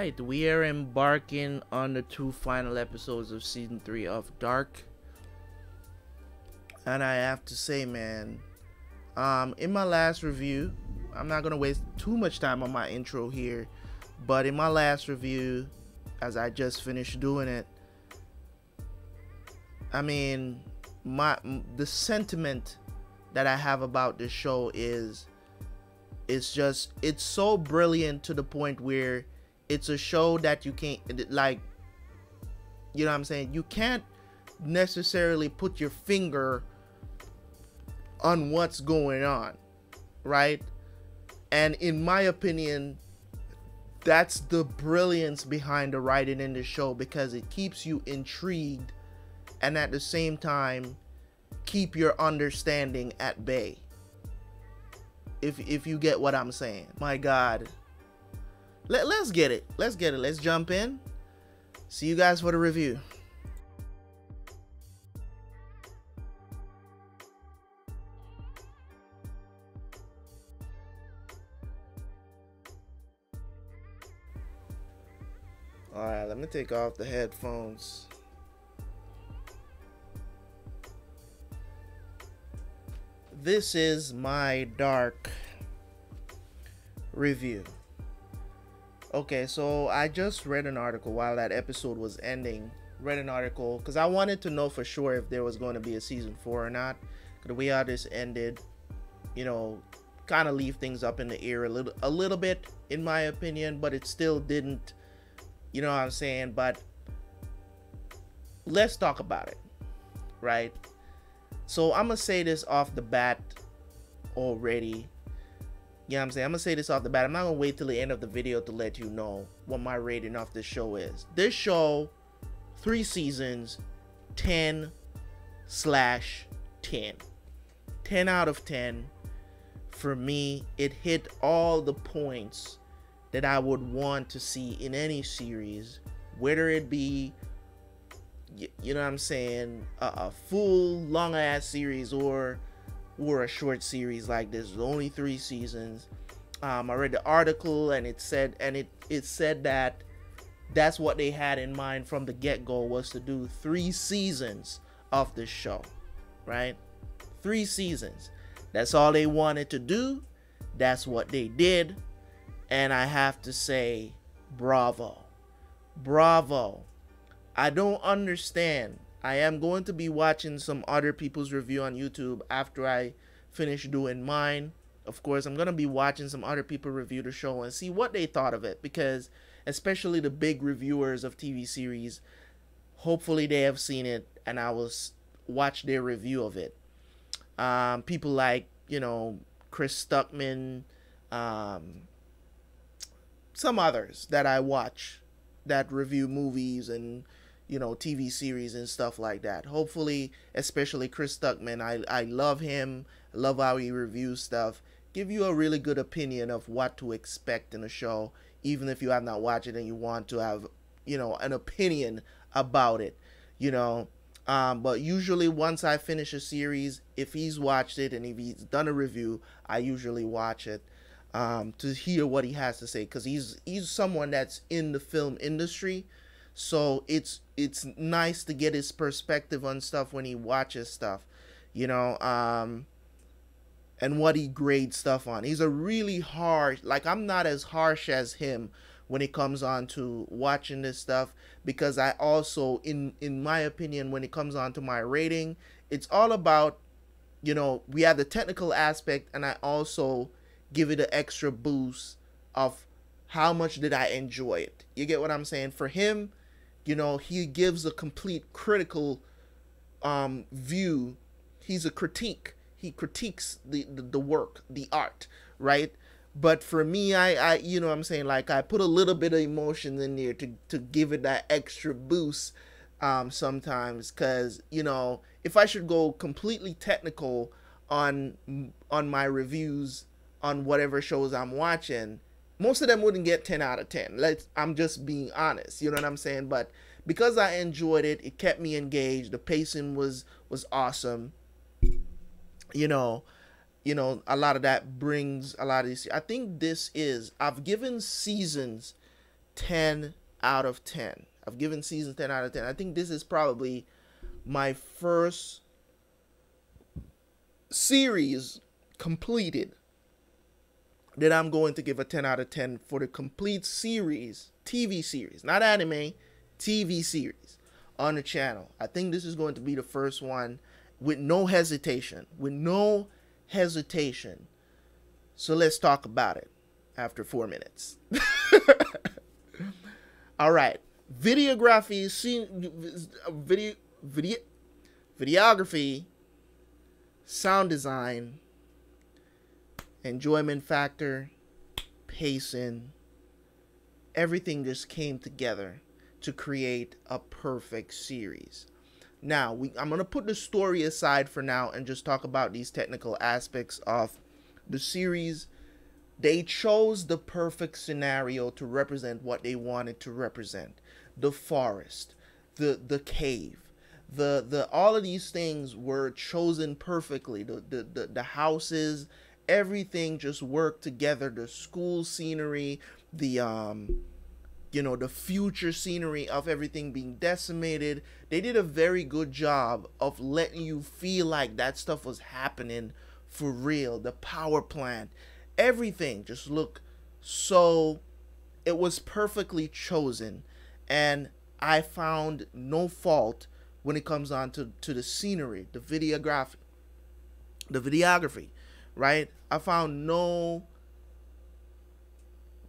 Alright, we are embarking on the two final episodes of season 3 of Dark. And I have to say, man, in my last review, I'm not going to waste too much time on my intro here, but in my last review, as I just finished doing it, I mean, the sentiment that I have about this show is, it's so brilliant to the point where it's a show that you can't, like, you know what I'm saying? You can't necessarily put your finger on what's going on, right? And in my opinion, that's the brilliance behind the writing in the show, because it keeps you intrigued and at the same time keep your understanding at bay, if you get what I'm saying. My God, let's get it, let's jump in. See you guys for the review. Alright, let me take off the headphones. This is my Dark review. Okay, so I just read an article while that episode was ending. Read an article because I wanted to know for sure if there was going to be a season 4 or not. The way how this ended, you know, kind of leave things up in the air a little bit, in my opinion, but it still didn't. You know what I'm saying? But let's talk about it, right? So I'm going to say this off the bat already. You know what I'm saying? I'm going to say this off the bat. I'm not going to wait till the end of the video to let you know what my rating of this show is. This show, 3 seasons, 10/10. 10 out of 10. For me, it hit all the points that I would want to see in any series, whether it be, you know what I'm saying, a full long ass series or a short series like this. There's only 3 seasons. I read the article and it said that that's what they had in mind from the get-go, was to do 3 seasons of this show, right? 3 seasons. That's all they wanted to do. That's what they did. And I have to say, bravo, bravo. I don't understand. I am going to be watching some other people's review on YouTube after I finish doing mine. Of course, I'm going to be watching some other people review the show and see what they thought of it, because especially the big reviewers of TV series, hopefully they have seen it and I will watch their review of it. People like, you know, Chris Stuckman, some others that I watch that review movies and, you know, TV series and stuff like that. Hopefully, especially Chris Stuckman, I love him. I love how he reviews stuff. Give you a really good opinion of what to expect in a show, even if you have not watched it and you want to have, you know, an opinion about it, you know. But usually once I finish a series, if he's watched it and if he's done a review, I usually watch it to hear what he has to say, because he's someone that's in the film industry, so it's nice to get his perspective on stuff when he watches stuff, you know, and what he grades stuff on. He's a really harsh, like, I'm not as harsh as him when it comes on to watching this stuff, because I also, in my opinion, when it comes on to my rating, it's all about, you know, we have the technical aspect, and I also give it an extra boost of how much did I enjoy it. You get what I'm saying? For him, you know, he gives a complete critical view. He's a critique. He critiques the work, the art, right? But for me, I you know what I'm saying, like, I put a little bit of emotion in there to give it that extra boost sometimes, because, you know, if I should go completely technical on my reviews on whatever shows I'm watching, most of them wouldn't get 10 out of 10. I'm just being honest, you know what I'm saying? But because I enjoyed it, it kept me engaged. The pacing was awesome. You know, a lot of that brings a lot of this. I think this is, I've given seasons 10 out of 10. I've given season 10 out of 10. I think this is probably my first series completed that I'm going to give a 10 out of 10 for the complete series, TV series, not anime, TV series on the channel. I think this is going to be the first one with no hesitation, So let's talk about it after 4 minutes. All right. Videography, videography, sound design, enjoyment factor, pacing, everything just came together to create a perfect series. Now, I'm going to put the story aside for now and just talk about these technical aspects of the series. They chose the perfect scenario to represent what they wanted to represent. The forest, the cave, all of these things were chosen perfectly. The houses, everything just worked together. The school scenery, the you know, the future scenery of everything being decimated. They did a very good job of letting you feel like that stuff was happening for real. The power plant, everything just looked so, it was perfectly chosen. And I found no fault when it comes on to the scenery, the videography, right? I found no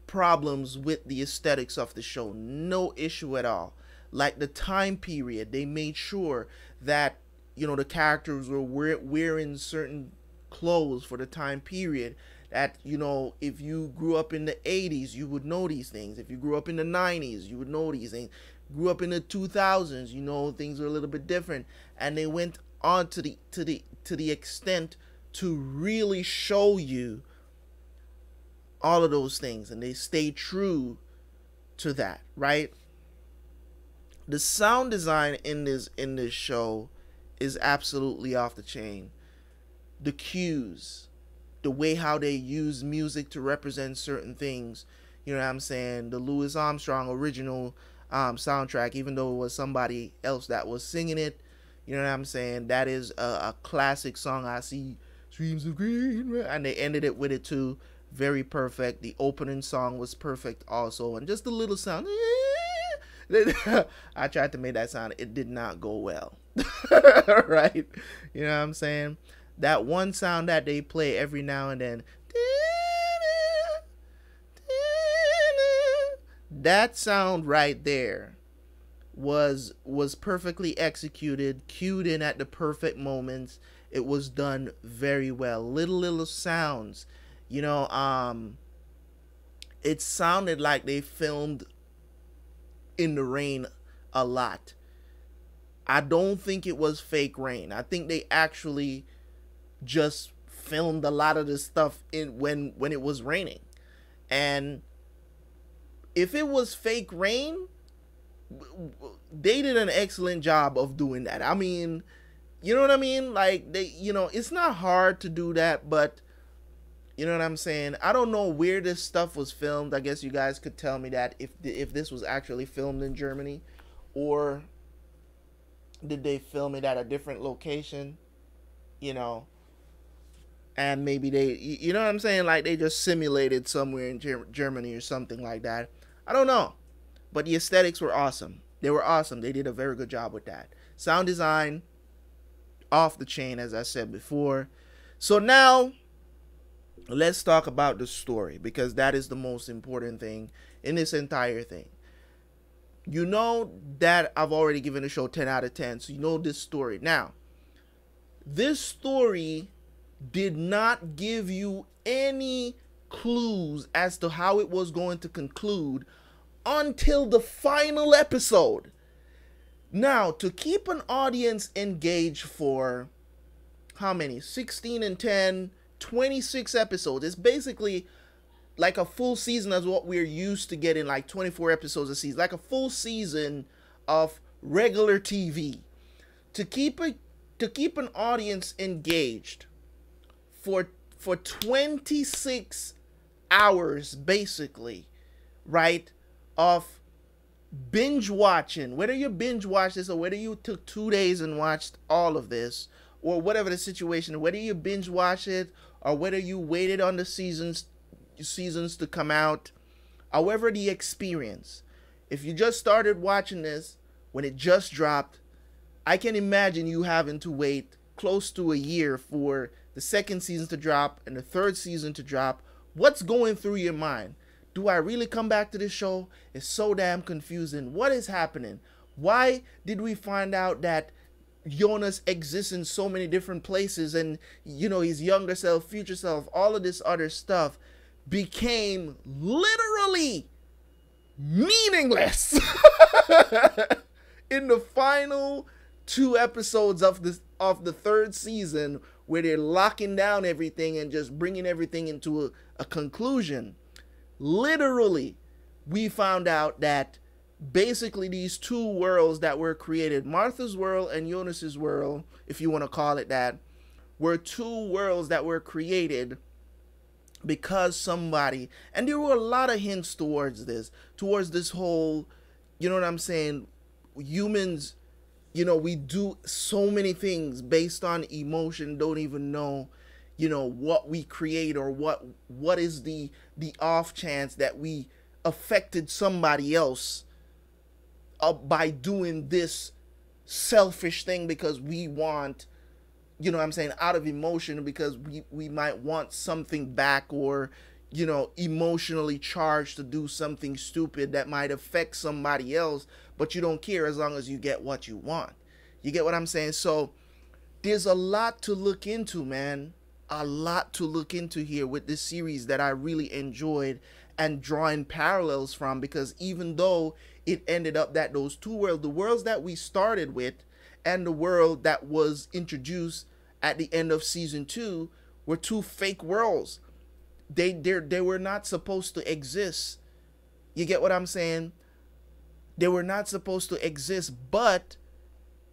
problems with the aesthetics of the show, no issue at all. Like the time period, they made sure that, you know, the characters were wearing certain clothes for the time period that, you know, if you grew up in the 80s, you would know these things. If you grew up in the 90s, you would know these things. Grew up in the 2000s, you know, things are a little bit different. And they went on to the extent to really show you all of those things, and they stay true to that, right? The sound design in this show is absolutely off the chain. The cues, the way how they use music to represent certain things, you know what I'm saying? The Louis Armstrong original soundtrack, even though it was somebody else that was singing it, you know what I'm saying? That is a classic song. I see streams of green, and they ended it with it too. Very perfect. The opening song was perfect also, and just the little sound. I tried to make that sound. It did not go well. Right? You know what I'm saying? That one sound that they play every now and then. That sound right there was perfectly executed, cued in at the perfect moments. It was done very well. Little sounds. You know, it sounded like they filmed in the rain a lot. I don't think it was fake rain. I think they actually just filmed a lot of this stuff in when it was raining. And if it was fake rain, they did an excellent job of doing that. I mean, you know what I mean? Like, they, you know, it's not hard to do that, but you know what I'm saying? I don't know where this stuff was filmed. I guess you guys could tell me that if this was actually filmed in Germany, or did they film it at a different location, you know? And maybe they, you know what I'm saying? Like they just simulated somewhere in Germany or something like that. I don't know. But the aesthetics were awesome. They were awesome. They did a very good job with that. Sound design, off the chain, as I said before. So now, let's talk about the story, because that is the most important thing in this entire thing. You know that I've already given the show 10 out of 10, so you know this story. Now, this story did not give you any clues as to how it was going to conclude until the final episode. Now, to keep an audience engaged for how many? 16 and 10... 26 episodes. It's basically like a full season as what we're used to getting, like 24 episodes a season, like a full season of regular TV. To keep an audience engaged for 26 hours, basically, right? of binge watching, whether you binge watch this or whether you took 2 days and watched all of this or whatever the situation, whether you binge watch it or whether you waited on the seasons to come out, however the experience, if you just started watching this when it just dropped, I can imagine you having to wait close to a year for the second season to drop and the third season to drop. What's going through your mind? Do I really come back to this show? It's so damn confusing. What is happening? Why did we find out that Jonas exists in so many different places and, you know, his younger self, future self, all of this other stuff became literally meaningless in the final 2 episodes of the third season, where they're locking down everything and just bringing everything into a conclusion. Literally, we found out that basically these 2 worlds that were created, Martha's world and Jonas's world, if you want to call it that, were 2 worlds that were created because somebody, and there were a lot of hints towards this whole, you know what I'm saying, humans, you know, we do so many things based on emotion, don't even know, you know, what we create or what is the off chance that we affected somebody else by doing this selfish thing because we want, you know what I'm saying, out of emotion, because we might want something back, or, you know, emotionally charged to do something stupid that might affect somebody else, but you don't care as long as you get what you want. You get what I'm saying? So there's a lot to look into, man. A lot to look into here with this series that I really enjoyed and drawing parallels from, because even though it ended up that those 2 worlds, the worlds that we started with and the world that was introduced at the end of season 2 were 2 fake worlds. They were not supposed to exist. You get what I'm saying? They were not supposed to exist, but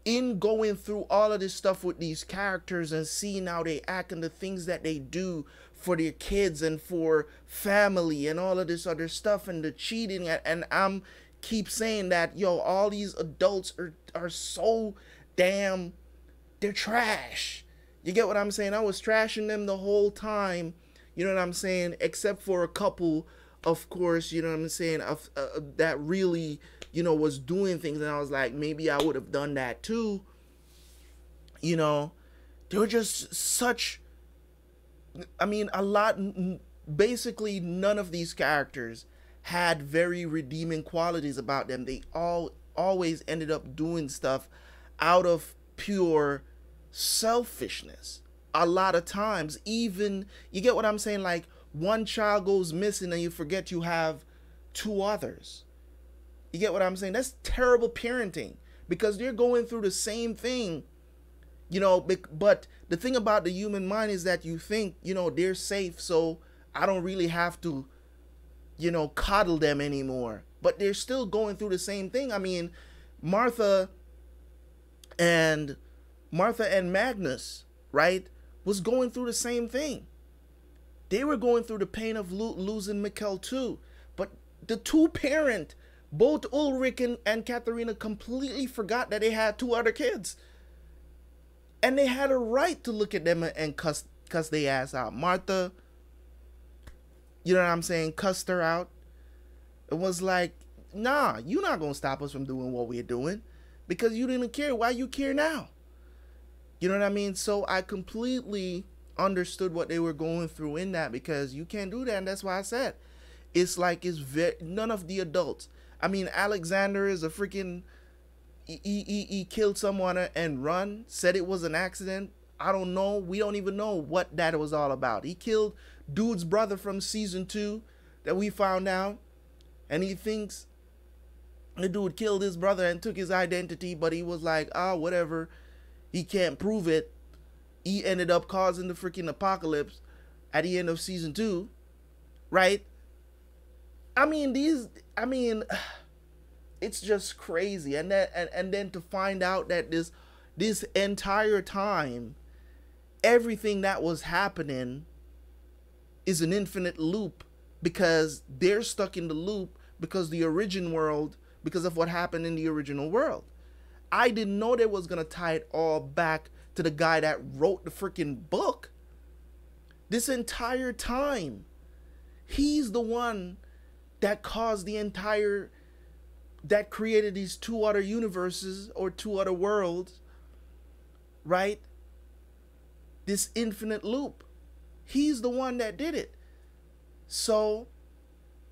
in going through all of this stuff with these characters and seeing how they act and the things that they do for their kids and for family and all of this other stuff and the cheating, and I'm keep saying that, yo, all these adults are so damn, they're trash. You get what I'm saying? I was trashing them the whole time, you know what I'm saying, except for a couple, of course, you know what I'm saying, that really, you know, was doing things and I was like, maybe I would have done that too. You know, they were just such, I mean, a lot, basically none of these characters had very redeeming qualities about them. They all always ended up doing stuff out of pure selfishness. A lot of times, even, you get what I'm saying? Like, one child goes missing and you forget you have 2 others. You get what I'm saying? That's terrible parenting, because they're going through the same thing, you know, but the thing about the human mind is that you think, you know, they're safe, so I don't really have to, you know, coddle them anymore, but they're still going through the same thing. I mean, Martha and Magnus, right, was going through the same thing. They were going through the pain of losing Mikkel too, but the 2-parent, both Ulrich and Katharina, completely forgot that they had 2 other kids. And they had a right to look at them and cuss their ass out. Martha, you know what I'm saying, cussed her out. It was like, nah, you're not going to stop us from doing what we're doing because you didn't care. Why you care now? You know what I mean? So I completely understood what they were going through in that, because you can't do that. And that's why I said, it's like, it's none of the adults. I mean, Alexander is a freaking, he killed someone and run, said it was an accident. I don't know. We don't even know what that was all about. He killed dude's brother from season 2 that we found out. And he thinks the dude killed his brother and took his identity, but he was like, ah, whatever. He can't prove it. He ended up causing the freaking apocalypse at the end of season 2, right? I mean, it's just crazy. And that, and then to find out that this entire time, everything that was happening is an infinite loop, because they're stuck in the loop because the origin world, because of what happened in the original world. I didn't know they was going to tie it all back to the guy that wrote the freaking book. This entire time, he's the one that caused the entire, that created these two other universes or two other worlds, right? This infinite loop. He's the one that did it. So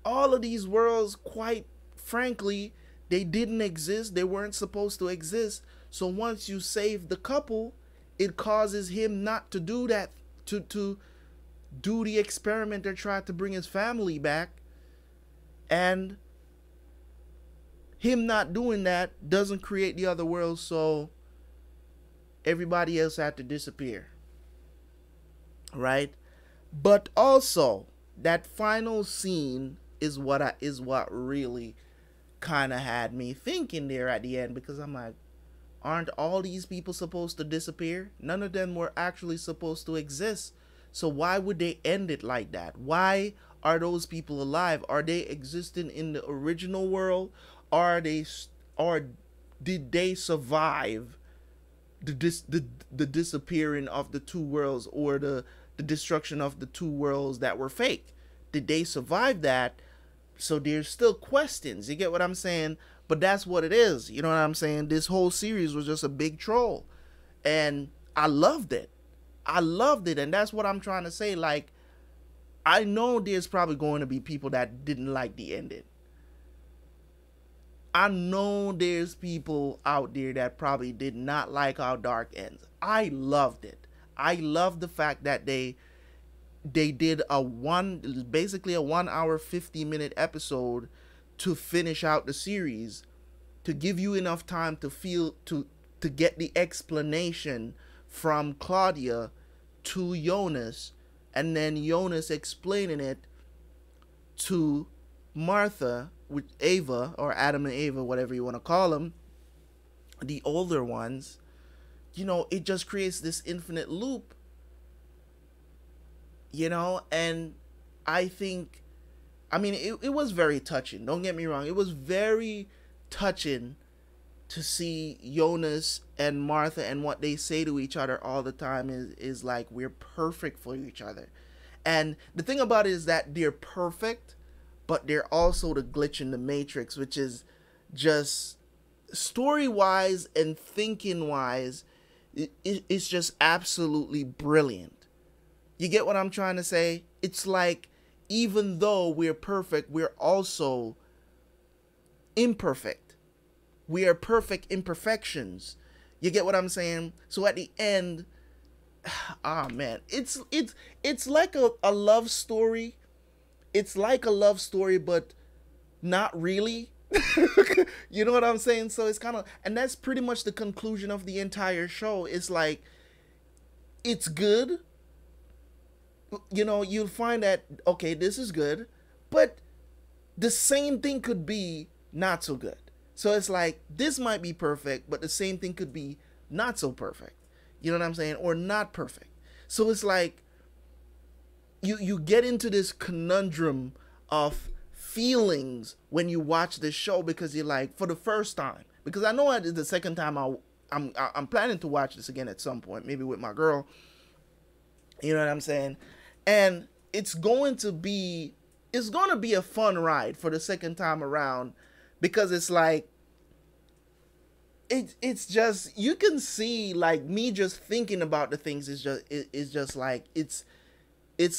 all of these worlds, quite frankly, they didn't exist. They weren't supposed to exist. So once you save the couple, it causes him not to do that, to do the experiment that tried to bring his family back. And him not doing that doesn't create the other world, so everybody else had to disappear, right? But also, that final scene is what what really kind of had me thinking there at the end, because I'm like, aren't all these people supposed to disappear? None of them were actually supposed to exist. So why would they end it like that? Why are those people alive? Are they existing in the original world? Are they, or did they survive the disappearing of the two worlds, or the destruction of the two worlds that were fake? Did they survive that? So there's still questions. You get what I'm saying? But that's what it is. You know what I'm saying? This whole series was just a big troll, and I loved it. I loved it. And that's what I'm trying to say. Like, I know there's probably going to be people that didn't like the ending. I know there's people out there that probably did not like how dark ends. I loved it. I loved the fact that they did basically a 1-hour, 50-minute episode to finish out the series, to give you enough time to feel, to get the explanation from Claudia to Jonas, and then Jonas explaining it to Martha, with Ava, or Adam and Ava, whatever you want to call them, the older ones. You know, it just creates this infinite loop, you know. And I think, I mean, it was very touching. Don't get me wrong. It was very touching to see Jonas and Martha, and what they say to each other all the time is like, we're perfect for each other. And the thing about it is that they're perfect, but they're also the glitch in the matrix, which is just story-wise and thinking-wise, it's just absolutely brilliant. You get what I'm trying to say? It's like, even though we're perfect, we're also imperfect. We are perfect imperfections. You get what I'm saying? So at the end, ah, man, it's like a love story. It's like a love story, but not really. You know what I'm saying? So it's kind of, and that's pretty much the conclusion of the entire show. It's like, it's good. You know, you'll find that, okay, this is good, but the same thing could be not so good. So it's like, this might be perfect, but the same thing could be not so perfect. You know what I'm saying? Or not perfect. So it's like, you get into this conundrum of feelings when you watch this show, because you're like, for the first time, because I know it's the second time I'm planning to watch this again at some point, maybe with my girl. You know what I'm saying? And it's going to be a fun ride for the second time around, because it's like, it's just, you can see, like, me just thinking about the things is just, it's just like, it's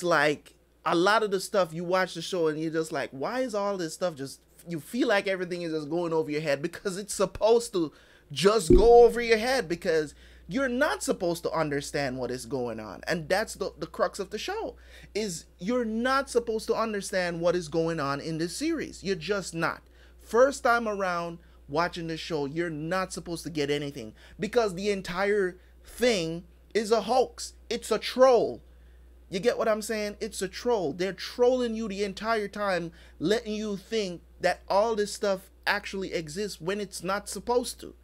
like a lot of the stuff you watch the show and you're just like, why is all this stuff just, you feel like everything is just going over your head, because it's supposed to just go over your head, because you're not supposed to understand what is going on. And that's the crux of the show, is you're not supposed to understand what is going on in this series. You're just not. First time around watching the show, you're not supposed to get anything, because the entire thing is a hoax. It's a troll. You get what I'm saying? It's a troll. They're trolling you the entire time, letting you think that all this stuff actually exists when it's not supposed to.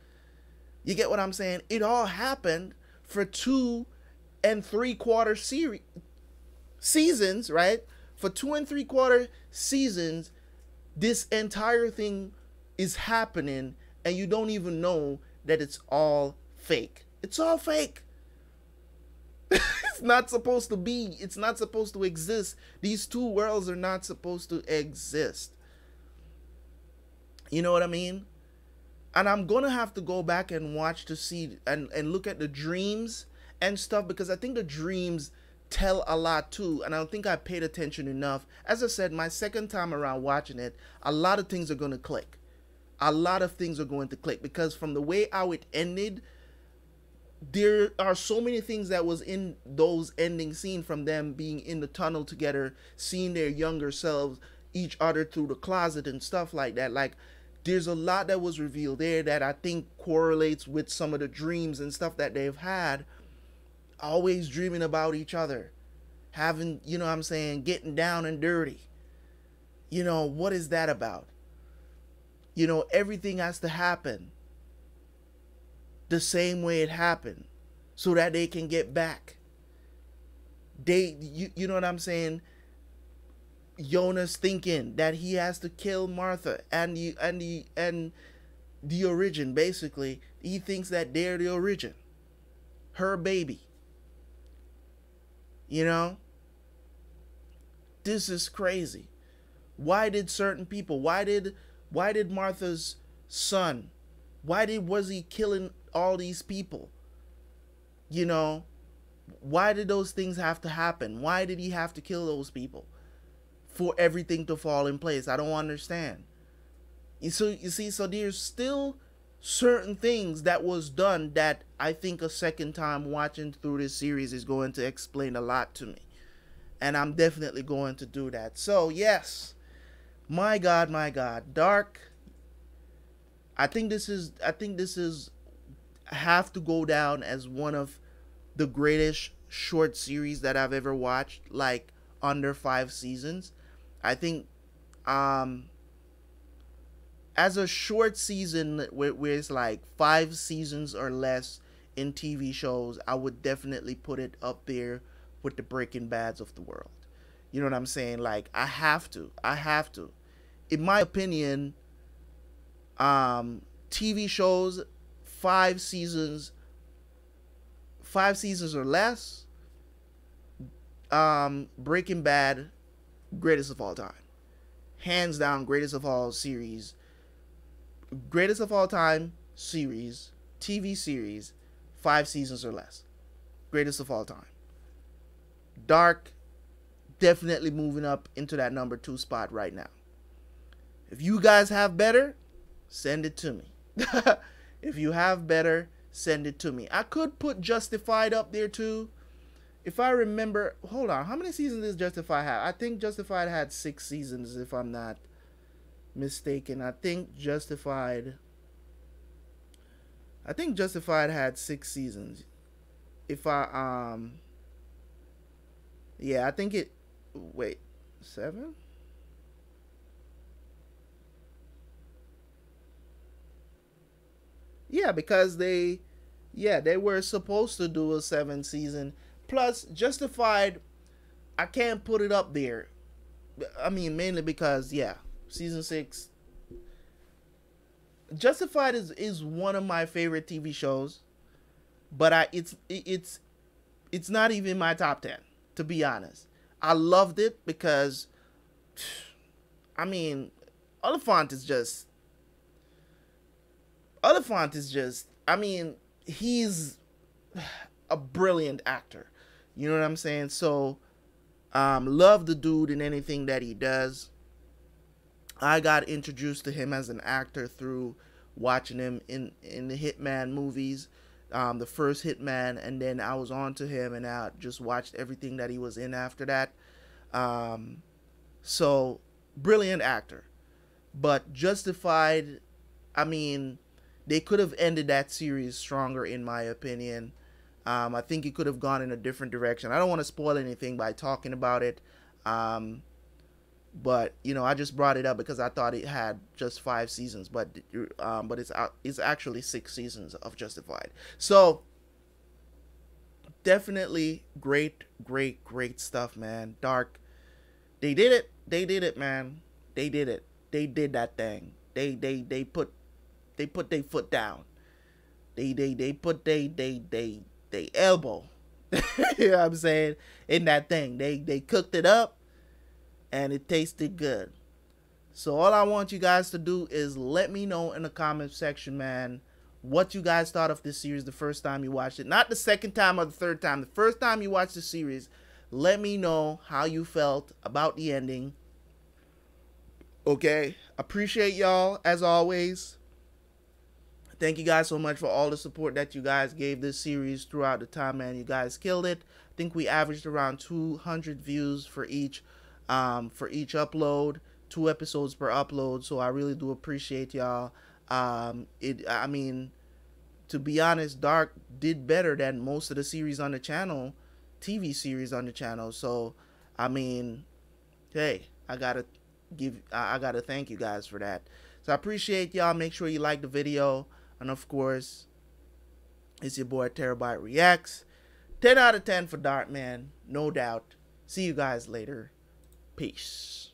You get what I'm saying? It all happened for 2 3/4 seasons, right? For 2 3/4 seasons, this entire thing is happening and you don't even know that it's all fake. It's all fake. It's not supposed to be. It's not supposed to exist. These two worlds are not supposed to exist. You know what I mean? And I'm going to have to go back and watch to see and look at the dreams and stuff, because I think the dreams tell a lot too, and I don't think I paid attention enough. As I said, my second time around watching it, a lot of things are going to click. A lot of things are going to click, because from the way how it ended, there are so many things that was in those ending scenes, from them being in the tunnel together, seeing their younger selves, each other through the closet and stuff like that. Like, there's a lot that was revealed there that I think correlates with some of the dreams and stuff that they've had. Always dreaming about each other, having, you know what I'm saying, getting down and dirty. You know, what is that about? You know, everything has to happen the same way it happened so that they can get back. You know what I'm saying? Jonas thinking that he has to kill Martha and the origin. Basically, he thinks that they're the origin, her baby. You know, this is crazy. Why did certain people, why did Martha's son, was he killing all these people? You know, why did those things have to happen? Why did he have to kill those people for everything to fall in place? I don't understand. So you see, so there's still certain things that was done that I think a second time watching through this series is going to explain a lot to me, and I'm definitely going to do that. So yes, my God, my God, dark. I think this is have to go down as one of the greatest short series that I've ever watched, like under 5 seasons. I think as a short season where it's like 5 seasons or less in TV shows, I would definitely put it up there with the Breaking Bads of the world. You know what I'm saying? Like, I have to. In my opinion, TV shows, 5 seasons or less, Breaking Bad, greatest of all time. Hands down, greatest of all series. Greatest of all time series, TV series, 5 seasons or less. Greatest of all time. Dark, definitely moving up into that number 2 spot right now. If you guys have better, send it to me. If you have better, send it to me. I could put Justified up there too. If I remember, hold on, how many seasons does Justified have? I think Justified had 6 seasons, if I'm not mistaken. I think Justified had 6 seasons. If I, yeah, I think it, wait, 7? Yeah, because they were supposed to do a 7th season. Plus, Justified, I can't put it up there. I mean, mainly because, yeah, season 6. Justified is one of my favorite TV shows, but it's not even my top 10, to be honest. I loved it because, I mean, Oliphant is just, I mean, he's a brilliant actor. You know what I'm saying? So, love the dude in anything that he does. I got introduced to him as an actor through watching him in the Hitman movies, the first Hitman, and then I was on to him, and I just watched everything that he was in after that. So, brilliant actor. But Justified, I mean, they could have ended that series stronger, in my opinion. I think it could have gone in a different direction. I don't want to spoil anything by talking about it. But, you know, I just brought it up because I thought it had just 5 seasons. But it's actually 6 seasons of Justified. So, definitely great, great, great stuff, man. Dark. They did it. They did it, man. They did it. They did that thing. They put their foot down. They put their elbow. You know what I'm saying? In that thing. They cooked it up and it tasted good. So all I want you guys to do is let me know in the comment section, man, what you guys thought of this series the first time you watched it. Not the second time or the third time. The first time you watched the series, let me know how you felt about the ending. Okay? Appreciate y'all, as always. Thank you guys so much for all the support that you guys gave this series throughout the time, man. You guys killed it. I think we averaged around 200 views for each upload, 2 episodes per upload. So I really do appreciate y'all. I mean, to be honest, Dark did better than most of the series on the channel, TV series on the channel. So, I mean, hey, I gotta thank you guys for that. So I appreciate y'all. Make sure you like the video. And of course, it's your boy Terabyte Reacts. 10 out of 10 for Dark, man. No doubt. See you guys later. Peace.